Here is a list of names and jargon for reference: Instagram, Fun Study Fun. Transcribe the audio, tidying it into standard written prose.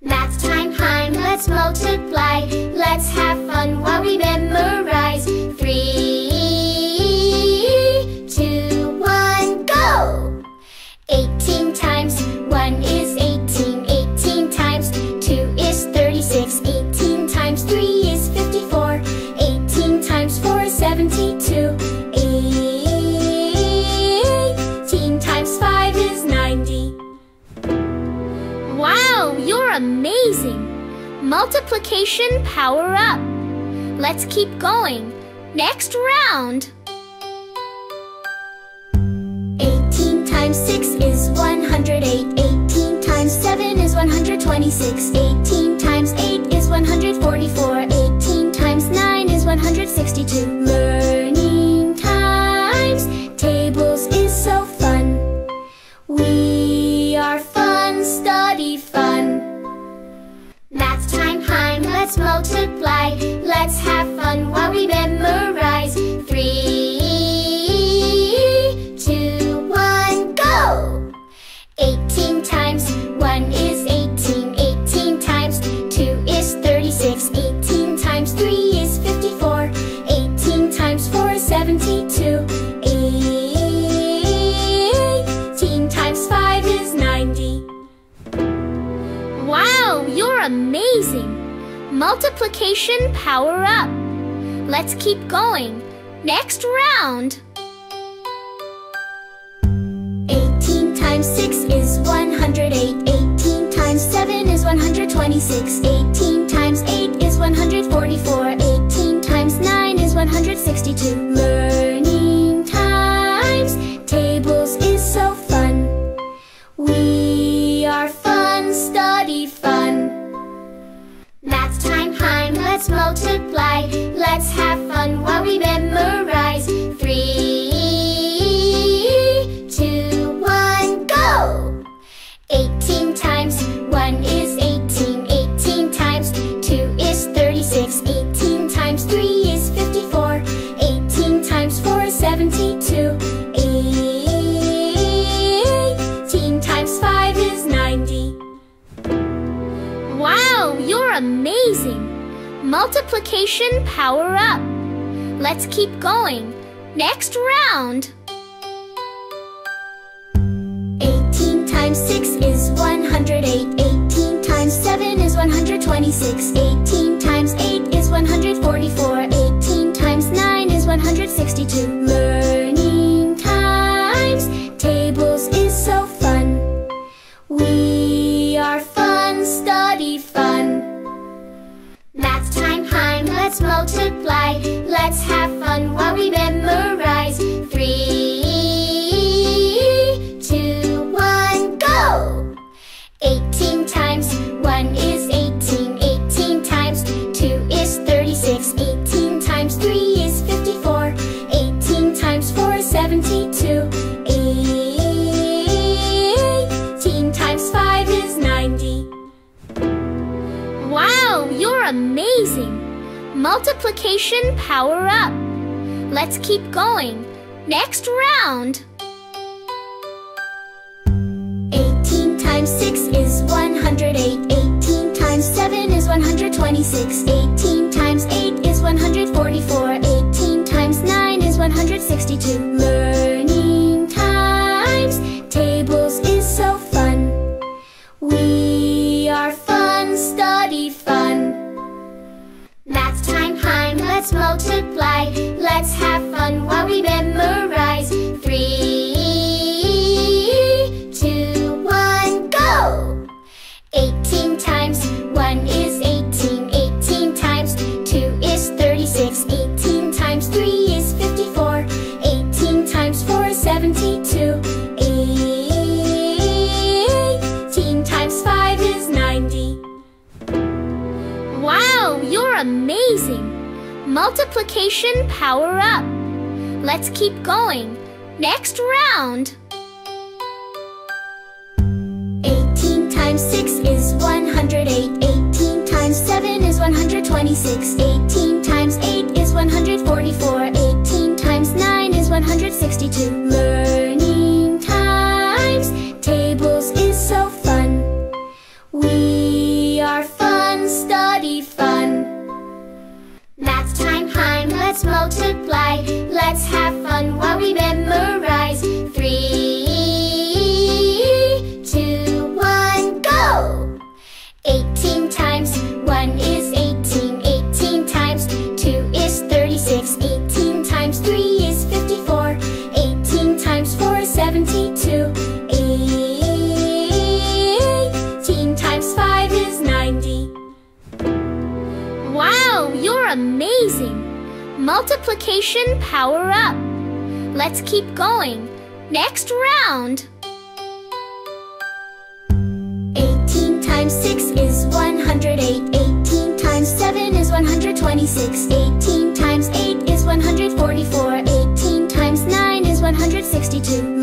Math time time, let's multiply. Let's have fun while we memorize. 3, 2, 1, go! 18 times 1 is 18. 18 times 2 is 36. 18 times 3 is 54. 18 times 4 is 72. 18 times 5 is 90. Wow, you're amazing! Multiplication power up! Let's keep going. Next round! 18 times 6 is 108. 18 times 7 is 126. 18 times 8 is 144. 18 times 9 is 162. Learning times tables is so fun. We are Fun Study Fun. Math time time, let's multiply. Let's have fun while we memorize. 3, 2, 1, go! 18 times 1 is 18. 18 times 2 is 36. 18 times 3 is 54. 18 times 4 is 72. 18 times 5 is 90. Wow, you're amazing! Multiplication power up! Let's keep going. Next round! 18 times 6 is 108. 18 times 7 is 126. 18 times 8 is 144. 18 times 9 is 162. Learning times tables is so fun. We are Fun Study Fun. Math time time, let's multiply. Let's have fun while we memorize. 3, 2, 1, go! 18 times 1 is 18. 18 times 2 is 36. 18 times 3 is 54. 18 times 4 is 72. 18 times 5 is 90. Wow, you're amazing! Multiplication power up! Let's keep going. Next round! 18 times 6 is 108. 18 times 7 is 126. 18 times 8 is 144. 18 times 9 is 162. Learning times tables is so fun. We are Fun Study Fun. Math time time, let's multiply. Let's have fun while we memorize. 3, 2, 1, go! 18 times 1 is 18. 18 times 2 is 36. 18 times 3 is 54. 18 times 4 is 72. 18 times 5 is 90. Wow, you're amazing! Multiplication power up! Let's keep going. Next round! 18 times 6 is 108. 18 times 7 is 126. 18 times 8 is 144. 18 times 9 is 162. Learning times tables is so fun. We are Fun Study Fun. Math time time, let's multiply. Let's have fun while we memorize. 3, 2, 1, go! 18 times 1 is 18. 18 times 2 is 36. 18 times 3 is 54. 18 times 4 is 72. 18 times 5 is 90. Wow, you're amazing! Multiplication power up! Let's keep going. Next round! 18 times 6 is 108. 18 times 7 is 126. 18 times 8 is 144. 18 times 9 is 162. Learning times tables is so fun. We let's multiply. Let's have fun while we memorize. 3, 2, 1, go! 18 times 1 is 18. 18 times 2 is 36. 18 times 3 is 54. 18 times 4 is 72. 18 times 5 is 90. Wow, you're amazing! Multiplication power up! Let's keep going. Next round! 18 times 6 is 108. 18 times 7 is 126. 18 times 8 is 144. 18 times 9 is 162.